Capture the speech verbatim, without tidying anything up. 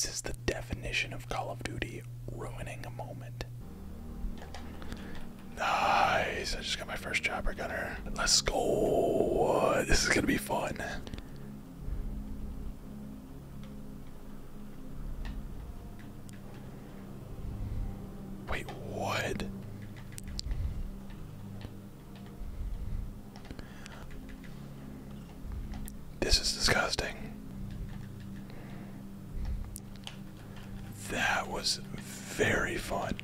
This is the definition of Call of Duty ruining a moment. Nice, I just got my first chopper gunner. Let's go, this is gonna be fun. Wait, what? This is disgusting. That was very fun.